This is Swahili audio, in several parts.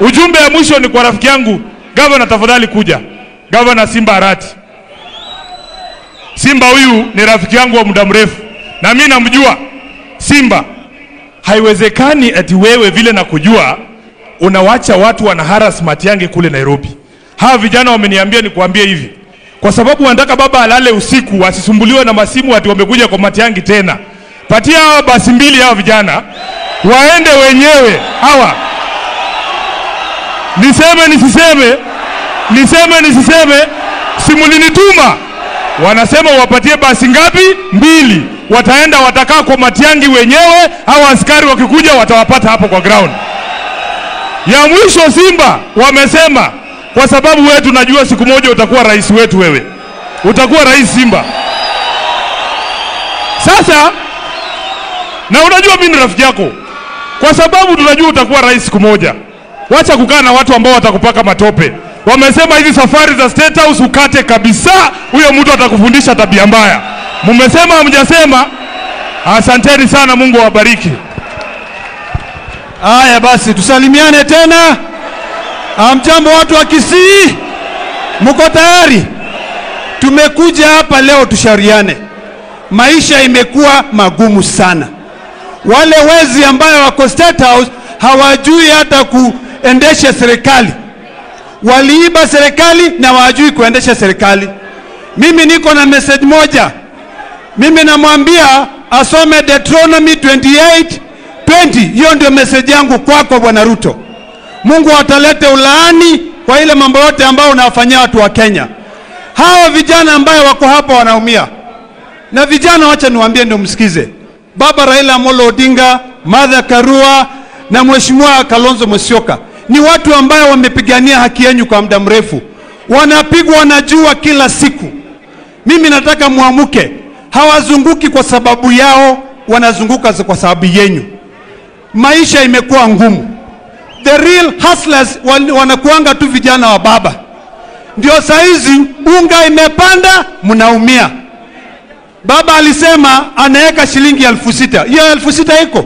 Ujumbe ya mwisho ni kwa rafiki yangu, governor tafadhali kuja. Governor Simba Arati. Simba huyu ni rafiki yangu wa muda mrefu. Na mimi namjua Simba. Haiwezekani ati wewe vile na kujua unawacha watu wanaharass mati yange kule Nairobi. Hawa vijana wameniambia ni kuambia hivi. Kwa sababu wanataka baba alale usiku asisumbuliwe na masimu ati wamekuja kwa mati yange tena. Patia hawa basi mbili hawa vijana waende wenyewe hawa. Niseme nisiseme, simulinituma. Wanasema wapatie basi ngapi? Mbili. Wataenda watakaa kwa Matiangi wenyewe, hawa askari wakikuja watawapata hapo kwa ground. Ya mwisho Simba, wamesema kwa sababu wewe tunajua siku moja utakuwa rais wetu wewe. Utakuwa rais Simba. Sasa na unajua mimi ni rafiki yako. Kwa sababu tunajua utakuwa rais siku moja. Wacha kukaa na watu ambao watakupaka matope. Wamesema hizi safari za State House ukate kabisa, huyo mtu atakufundisha tabia mbaya. Mmesema hamjasema? Asanteni sana, Mungu awabariki. Haya basi tusalimiane tena. Amjambo watu wa Kisii. Mko tayari? Tumekuja hapa leo tushariane. Maisha imekuwa magumu sana. Wale wezi ambao wako State House hawajui hata kuendesha serikali. Waliiba serikali na hawajui kuendesha serikali. Mimi niko na message moja. Mimi namwambia asome Deuteronomy 28:20. Hiyo ndio message yangu kwako Bwana Ruto. Mungu atalete ulaani kwa ile mambo yote ambayo unawafanyia watu wa Kenya. Hawa vijana ambao wako hapa wanaumia. Na vijana wacha niwaambie ndio msikize. Baba Raila Amolo Odinga, Mother Karua na Mheshimiwa Kalonzo Musyoka ni watu ambao wamepigania haki yenu kwa muda mrefu. Wanapigwa na jua kila siku. Mimi nataka muamuke. Hawazunguki kwa sababu yao, wanazunguka kwa sababu yenu. Maisha imekuwa ngumu. The real hustlers wanakuanga tu vijana wa baba. Ndio saizi unga imepanda, mnaumia. Baba alisema anaweka shilingi 6,000. Hiyo 6,000 iko.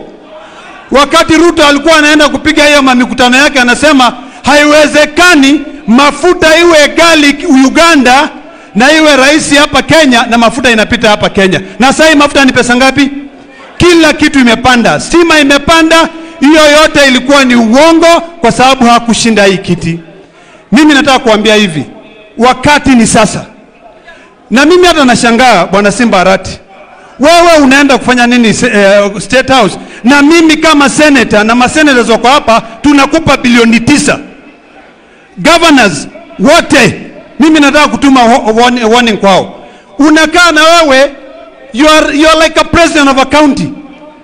Wakati Ruto alikuwa anaenda kupiga hiyo mikutano yake anasema haiwezekani mafuta iwe ghali Uganda na iwe rais hapa Kenya na mafuta inapita hapa Kenya. Na sasa mafuta ni pesa ngapi? Kila kitu imepanda, stima imepanda, hiyo yote ilikuwa ni uongo kwa sababu hakushinda hii kiti. Mimi nataka kuambia hivi, wakati ni sasa. Na mimi hata nashangaa Bwana Simba Arati. Wewe unaenda kufanya nini State House? Na mimi kama senator na masenators wako hapa tunakupa bilioni 9. Governors wote, mimi nataka kutuma warning kwao. Unakaa na wewe you are like a president of a county.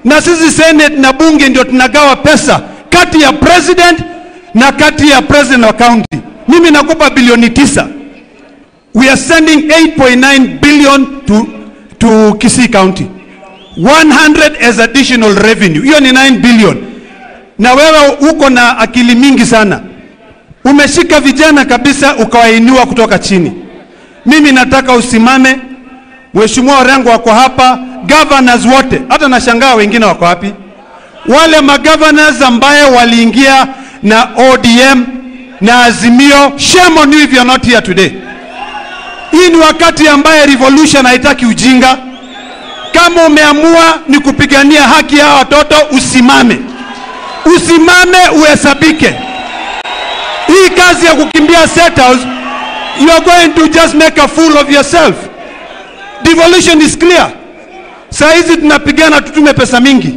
Na sisi senate na bunge ndio tunagawa pesa kati ya president na kati ya president wa county. Mimi nakupa bilioni 9. We are sending 8.9 billion to Kisii County. 100 as additional revenue. Hiyo ni 9 billion. Na wewe uko na akili mingi sana. Umeshika vijana kabisa ukawainua kutoka chini. Mimi nataka usimame. Mheshimiwa rangu wako hapa, governors wote. Hata nashangaa wengine wako wapi? Wale magovernors ambao waliingia na ODM na Azimio, shame on you if you are not here today. Hii ni wakati ambaye revolution haitaki ujinga. Kama umeamua ni kupigania haki ya watoto, usimame. Usimame uhesabike. Hii kazi ya kukimbia State House, you are going to just make a fool of yourself. Devolution is clear. Saa hizi tunapigana tutume pesa mingi.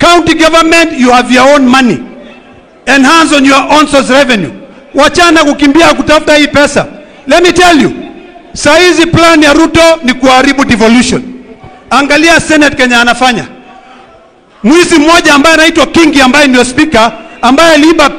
County government, you have your own money. Enhance on your own source revenue. Wachana kukimbia kutafuta hii pesa. Let me tell you, saizi plan ya Ruto ni kuharibu devolution. Angalia Senate Kenya anafanya. Mwizi mmoja ambaye anaitwa Kingi ambaye ndio speaker, ambaye aliiba